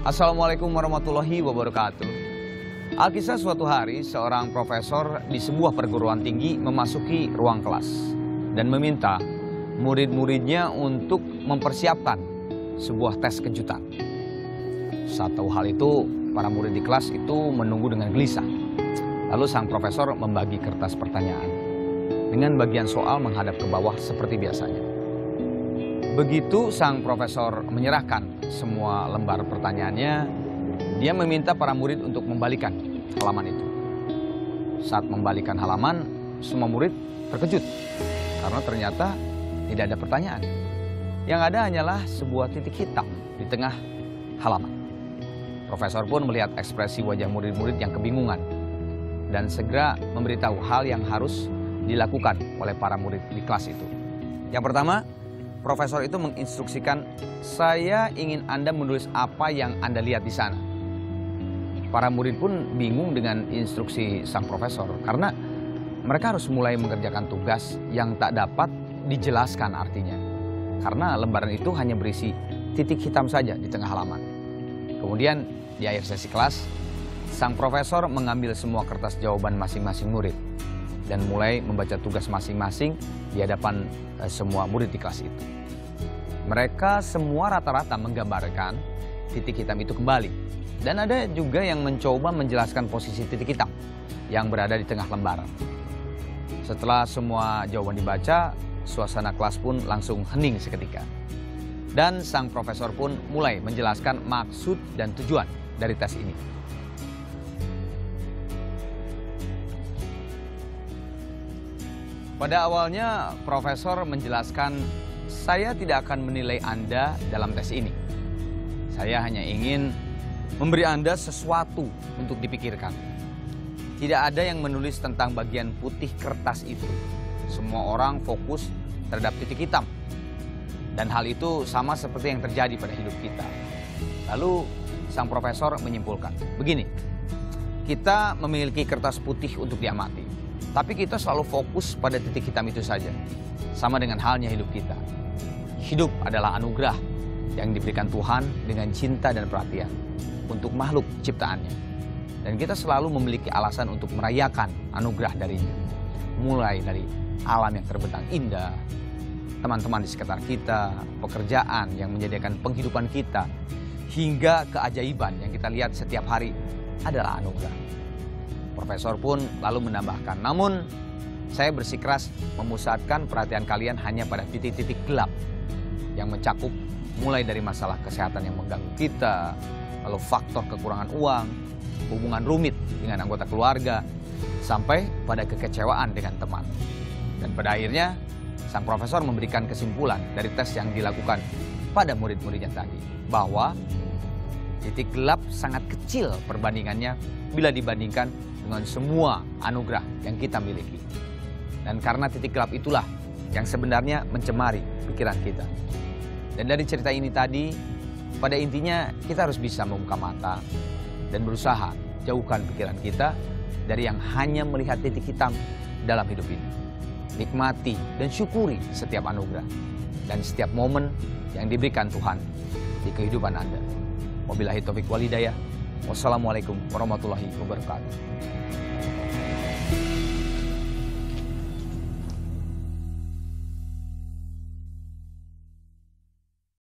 Assalamualaikum warahmatullahi wabarakatuh. Alkisah, suatu hari seorang profesor di sebuah perguruan tinggi memasuki ruang kelas dan meminta murid-muridnya untuk mempersiapkan sebuah tes kejutan. Saat tahu hal itu, para murid di kelas itu menunggu dengan gelisah. Lalu sang profesor membagi kertas pertanyaan dengan bagian soal menghadap ke bawah seperti biasanya. Begitu sang profesor menyerahkan semua lembar pertanyaannya, dia meminta para murid untuk membalikan halaman itu. Saat membalikan halaman, semua murid terkejut karena ternyata tidak ada pertanyaan. Yang ada hanyalah sebuah titik hitam di tengah halaman. Profesor pun melihat ekspresi wajah murid-murid yang kebingungan dan segera memberitahu hal yang harus dilakukan oleh para murid di kelas itu. Yang pertama, profesor itu menginstruksikan, "Saya ingin Anda menulis apa yang Anda lihat di sana." Para murid pun bingung dengan instruksi sang profesor, karena mereka harus mulai mengerjakan tugas yang tak dapat dijelaskan artinya. Karena lembaran itu hanya berisi titik hitam saja di tengah halaman. Kemudian di akhir sesi kelas, sang profesor mengambil semua kertas jawaban masing-masing murid dan mulai membaca tugas masing-masing di hadapan semua murid di kelas itu. Mereka semua rata-rata menggambarkan titik hitam itu kembali. Dan ada juga yang mencoba menjelaskan posisi titik hitam yang berada di tengah lembaran. Setelah semua jawaban dibaca, suasana kelas pun langsung hening seketika. Dan sang profesor pun mulai menjelaskan maksud dan tujuan dari tes ini. Pada awalnya, profesor menjelaskan, "Saya tidak akan menilai Anda dalam tes ini. Saya hanya ingin memberi Anda sesuatu untuk dipikirkan. Tidak ada yang menulis tentang bagian putih kertas itu. Semua orang fokus terhadap titik hitam. Dan hal itu sama seperti yang terjadi pada hidup kita." Lalu, sang profesor menyimpulkan, "Begini, kita memiliki kertas putih untuk diamati. Tapi kita selalu fokus pada titik hitam itu saja. Sama dengan halnya hidup kita. Hidup adalah anugerah yang diberikan Tuhan dengan cinta dan perhatian untuk makhluk ciptaannya. Dan kita selalu memiliki alasan untuk merayakan anugerah darinya. Mulai dari alam yang terbentang indah, teman-teman di sekitar kita, pekerjaan yang menyediakan penghidupan kita, hingga keajaiban yang kita lihat setiap hari adalah anugerah." Profesor pun lalu menambahkan, "Namun, saya bersikeras memusatkan perhatian kalian hanya pada titik-titik gelap yang mencakup mulai dari masalah kesehatan yang mengganggu kita, lalu faktor kekurangan uang, hubungan rumit dengan anggota keluarga, sampai pada kekecewaan dengan teman." Dan pada akhirnya, sang profesor memberikan kesimpulan dari tes yang dilakukan pada murid-muridnya tadi, bahwa titik gelap sangat kecil perbandingannya bila dibandingkan dengan semua anugerah yang kita miliki. Dan karena titik gelap itulah yang sebenarnya mencemari pikiran kita. Dan dari cerita ini tadi, pada intinya kita harus bisa membuka mata dan berusaha jauhkan pikiran kita dari yang hanya melihat titik hitam dalam hidup ini. Nikmati dan syukuri setiap anugerah dan setiap momen yang diberikan Tuhan di kehidupan Anda. Wabillahi taufik walhidayah. Wassalamualaikum warahmatullahi wabarakatuh.